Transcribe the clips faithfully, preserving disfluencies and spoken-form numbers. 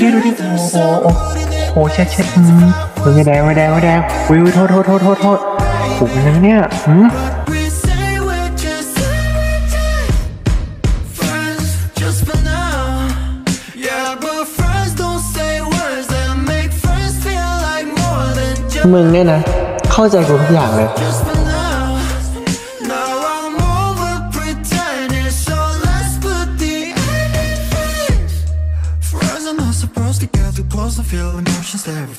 ดูดิดูดิโอ้โหโอ้เช็ดเช็ดไม่แดงไม่แดงไม่แดงวิวโทษโทษโทษโทษโทษโอ้ยนั่นเนี่ยหืมมึงเนี่ยนะเข้าใจกูทุกอย่างเลยท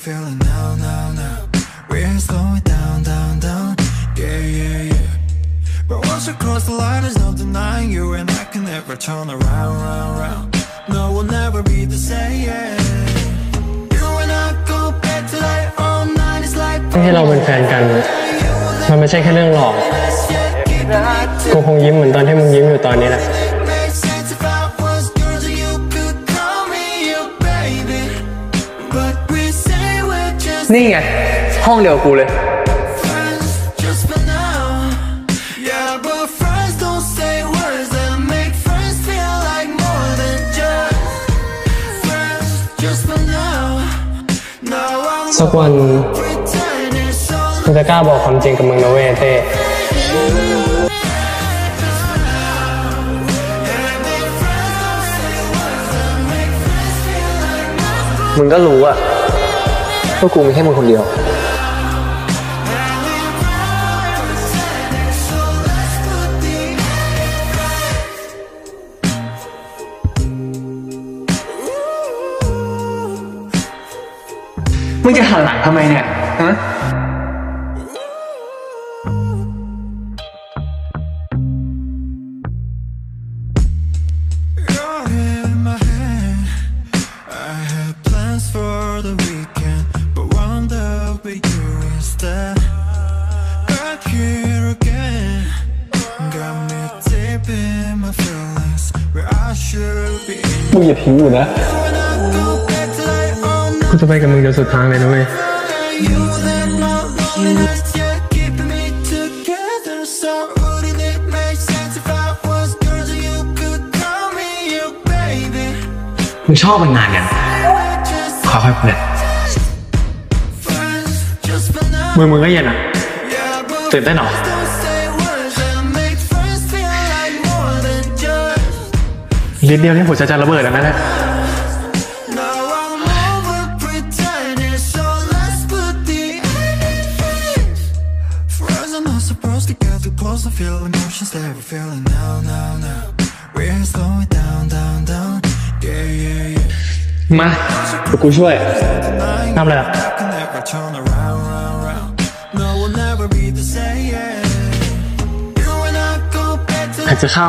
ี่เราเป็นแฟนกันมันไม่ใช่แค่เรื่องหลอกกูคงยิ้มเหมือนตอนที่มึงยิ้มอยู่ตอนนี้แหละนี่ไงห้องเดียวกูเลยสักวันกูจะกล้าบอกความจริงกับมึงนะเว้ยเต้มึงก็รู้อะพวกกูมีแค่มึงคนเดียวมึงจะหันหลังทำไมเนี่ยฮะมึงอย่าทิ้งอยู่นะกูจะไปกับมึงจนสุดทางเลยนะเว้ยมึงชอบมันนานยังค่อยๆเปลี่ยนมือมึงก็เย็นอ่ะตื่นได้หนอเดียวนี่ผมจะจะระเบิดแล้วนะเนี่ยมากูช่วยทำอะไรอ่ะหายใจเข้า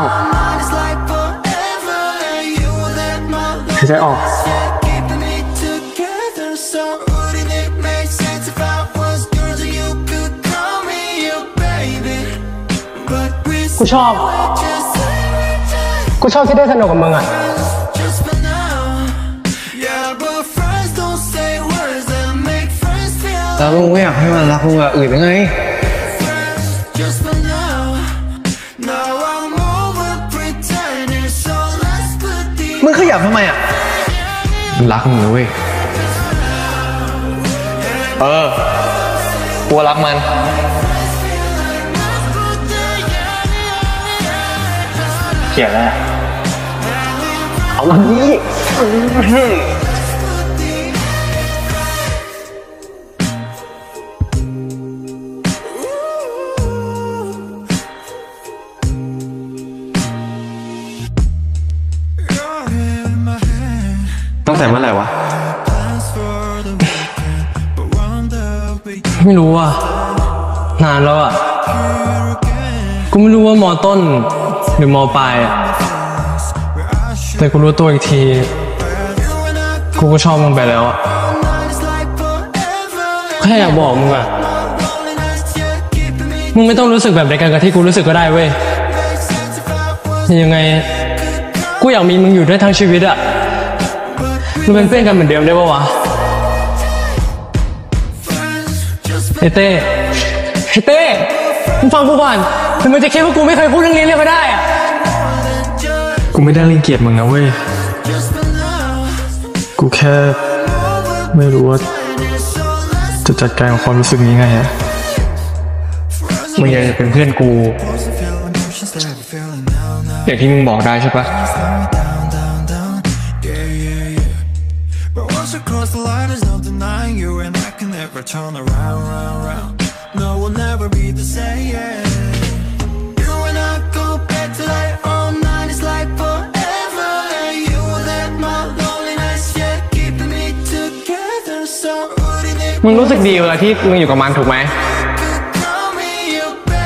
หายใจออกกูชอบกูชอบที่ได้สนุกกับมึงอ่ะแล้วมึงไม่อยากให้มันรักมึงอ่ะอื่นยังไงมึงขยับทำไมอ่ะมันรักมึงเลยเว้ยเออกลัวรักมันเขียนแล้วเอาวันนี้ตั้งแต่เมื่อไหร่วะไม่รู้อ่ะนานแล้วอ่ะกูไม่รู้ว่าม.ต้นหรือม.ปลายอ่ะ แต่กูรู้ตัวอีกทีกูก็ชอบมึงไปแล้วอะแค่อยากบอกมึงอะมึงไม่ต้องรู้สึกแบบเดียวกันกับที่กูรู้สึกก็ได้เว้ยยังไงกูอยากมีมึงอยู่ด้วยทั้งชีวิตอะเราเป็นเพื่อนกันเหมือนเดิมได้ปะวะไอเต้ไอเต้มึงฟังกูก่อนถึงมึงจะคิดว่ากูไม่เคยพูดเรื่องนี้เลยก็ได้อะกูไม่ได้รังเกียจมึงนะเว้ยกูแค่ไม่รู้ว่าจะจัดการความรู้สึกนี้ไงฮะมึงอยากจะเป็นเพื่อนกูอย่างที่มึงบอกได้ใช่ปะมึงรู้สึกดีเวลาที่มึงอยู่กับมันถูกไหม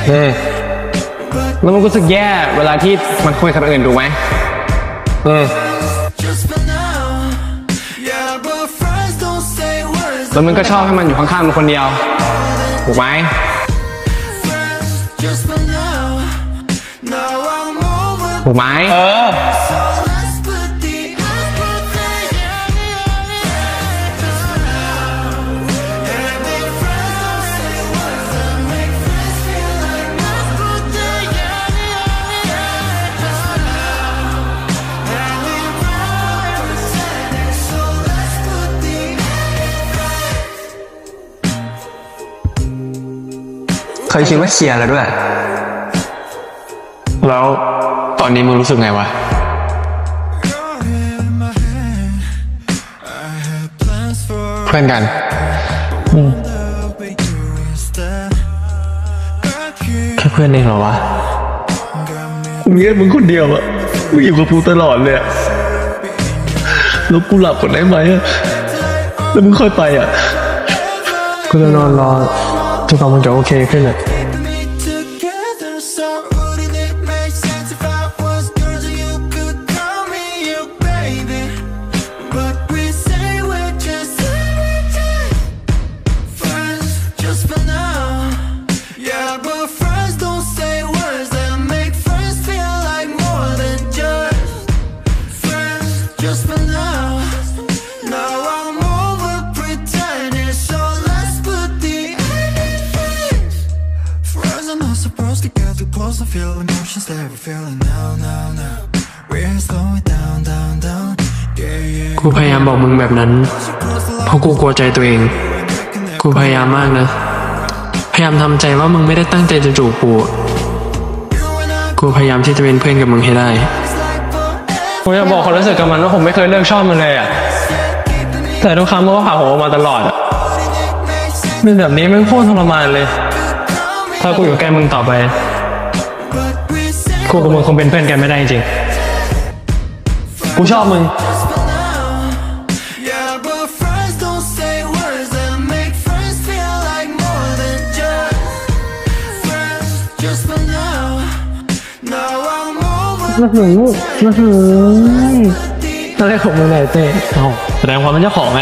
อืมแล้วมึงรู้สึกแย่เวลาที่มันคุยกับคนอื่นถูกไหมอืมแล้วมึงก็ชอบให้มันอยู่ข้างๆมึงคนเดียวถูกไหมถูกไหมเออเคยคิดว่าเคลียร์แล้วด้วยแล้วตอนนี้มึงรู้สึกไงวะเพื่อนกันแค่เพื่อนเองเหรอวะเงี้ยมึงคนเดียวอะมึงอยู่กับกูตลอดเลยแล้วกูหลับก่อนได้ไหมแล้วมึงค่อยไปอะกูจะนอนรอทุกคนมันจะโอเคขึ้นเลยกูพยายามบอกมึงแบบนั้นเพราะกูกลัวใจตัวเองกูพยายามมากนะพยายามทำใจว่ามึงไม่ได้ตั้งใจจะจูบกูกูพยายามที่จะเป็นเพื่อนกับมึงให้ได้กูจะบอกความรู้สึกกับมันว่าผมไม่เคยเลิกชอบมันเลยอ่ะแต่ทุกครั้งมันก็ผ่าหัวมาตลอดอ่ะเป็นแบบนี้มันโคตรทรมานเลยถ้ากูอยู่ใกล้มึงต่อไปกูกับมึงคงเป็นเพื่อนกันไม่ได้จริงๆกูชอบมึงมาถึงมาถึงอะไรของมึงไหนเต้แสดงความเป็นเจ้าของไหม